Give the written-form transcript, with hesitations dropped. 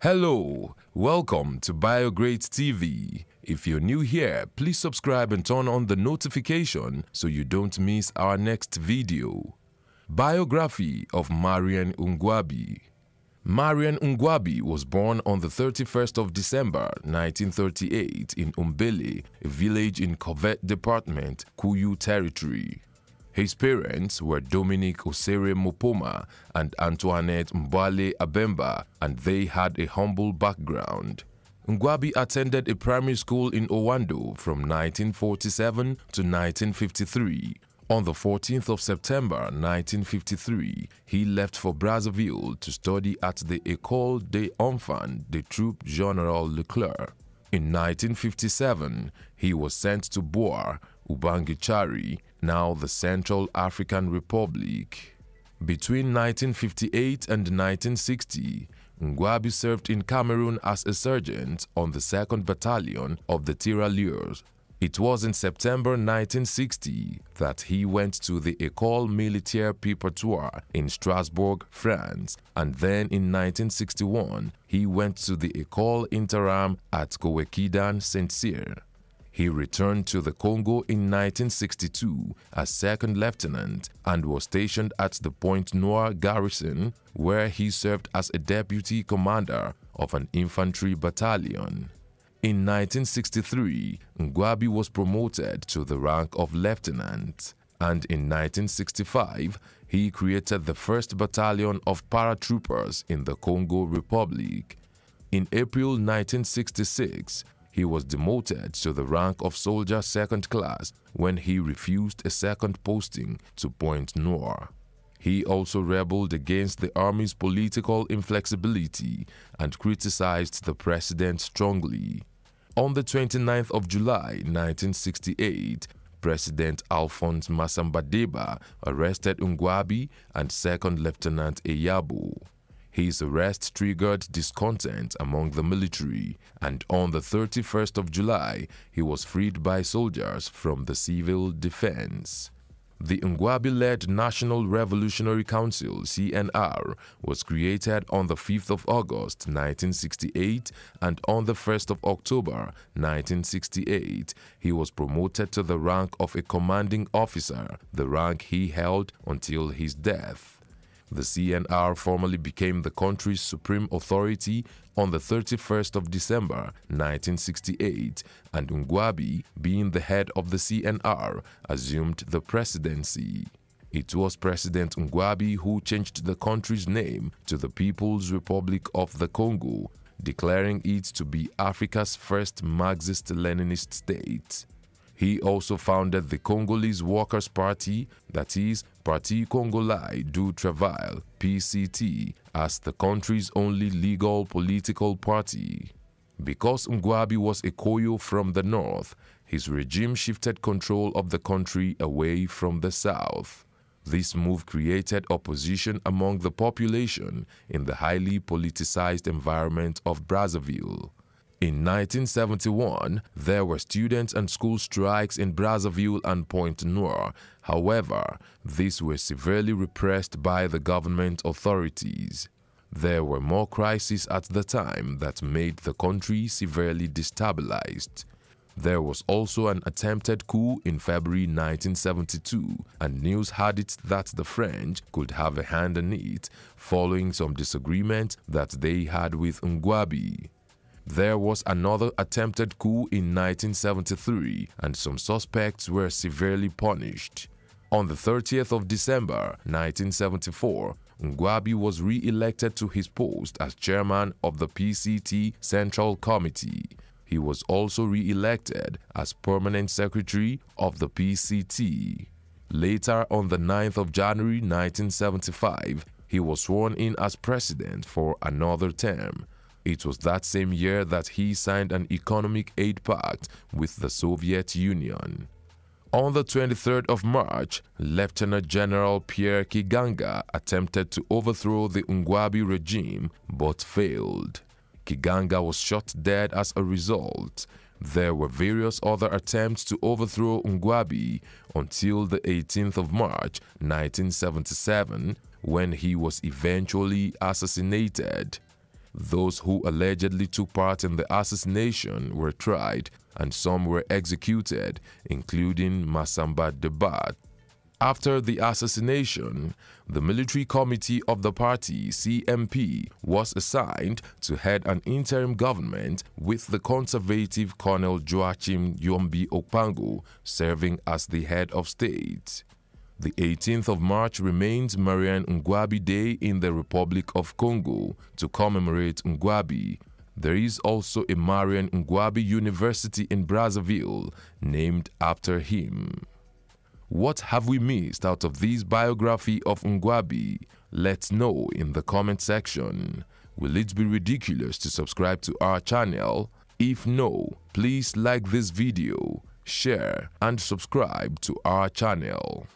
Hello, welcome to BioGreat TV. If you're new here, please subscribe and turn on the notification so you don't miss our next video. Biography of Marien Ngouabi. Marien Ngouabi was born on the 31st of December 1938 in Ombellé, a village in Cuvette Department, Koyo Territory. His parents were Dominique Osséré m'Opoma and Antoinette Mboualé-Abemba, and they had a humble background. Ngouabi attended a primary school in Owando from 1947 to 1953. On the 14th of September 1953, he left for Brazzaville to study at the École des Enfants de Troupe General Leclerc. In 1957, he was sent to Bouar, Oubangui-Chari, now the Central African Republic. Between 1958 and 1960, Ngouabi served in Cameroon as a sergeant on the 2nd Battalion of the Tirailleurs. It was in September 1960 that he went to the École Militaire Préparatoire in Strasbourg, France, and then in 1961 he went to the École Inter-armes at Kouyou Saint-Cyr. He returned to the Congo in 1962 as second lieutenant and was stationed at the Pointe-Noire garrison, where he served as a deputy commander of an infantry battalion. In 1963, Ngouabi was promoted to the rank of lieutenant, and in 1965, he created the 1st Battalion of Paratroopers in the Congo Republic. In April 1966, he was demoted to the rank of soldier second class when he refused a second posting to Pointe-Noire. He also rebelled against the army's political inflexibility and criticized the president strongly. On the 29th of July 1968, President Alphonse Massamba-Débat arrested Ngouabi and second lieutenant Eyabu. His arrest triggered discontent among the military, and on the 31st of July, he was freed by soldiers from the civil defense. The Ngouabi-led National Revolutionary Council (CNR) was created on the 5th of August 1968, and on the 1st of October 1968, he was promoted to the rank of a commanding officer, the rank he held until his death. The CNR formally became the country's supreme authority on the 31st of December 1968, and Ngouabi, being the head of the CNR, assumed the presidency. It was President Ngouabi who changed the country's name to the People's Republic of the Congo, declaring it to be Africa's first Marxist-Leninist state. He also founded the Congolese Workers' Party, that is, Parti Congolai du Travail (PCT), as the country's only legal political party. Because Ngouabi was a Koyo from the north, his regime shifted control of the country away from the south. This move created opposition among the population in the highly politicized environment of Brazzaville. In 1971, there were students and school strikes in Brazzaville and Pointe-Noire. However, these were severely repressed by the government authorities. There were more crises at the time that made the country severely destabilized. There was also an attempted coup in February 1972, and news had it that the French could have a hand in it, following some disagreement that they had with Ngouabi. There was another attempted coup in 1973, and some suspects were severely punished. On the 30th of December 1974, Ngouabi was re-elected to his post as chairman of the PCT Central Committee. He was also re-elected as permanent secretary of the PCT. Later, on the 9th of January 1975, he was sworn in as president for another term. It was that same year that he signed an economic aid pact with the Soviet Union. On the 23rd of March, Lieutenant General Pierre Kiganga attempted to overthrow the Ngouabi regime but failed. Kiganga was shot dead as a result. There were various other attempts to overthrow Ngouabi until the 18th of March 1977, when he was eventually assassinated. Those who allegedly took part in the assassination were tried and some were executed, including Massamba-Débat. After the assassination, the Military Committee of the Party (CMP) was assigned to head an interim government with the conservative Colonel Joachim Yombi Opango serving as the head of state. The 18th of March remains Marien Ngouabi Day in the Republic of Congo to commemorate Ngouabi. There is also a Marien Ngouabi University in Brazzaville named after him. What have we missed out of this biography of Ngouabi? Let's know in the comment section. Will it be ridiculous to subscribe to our channel? If no, please like this video, share and subscribe to our channel.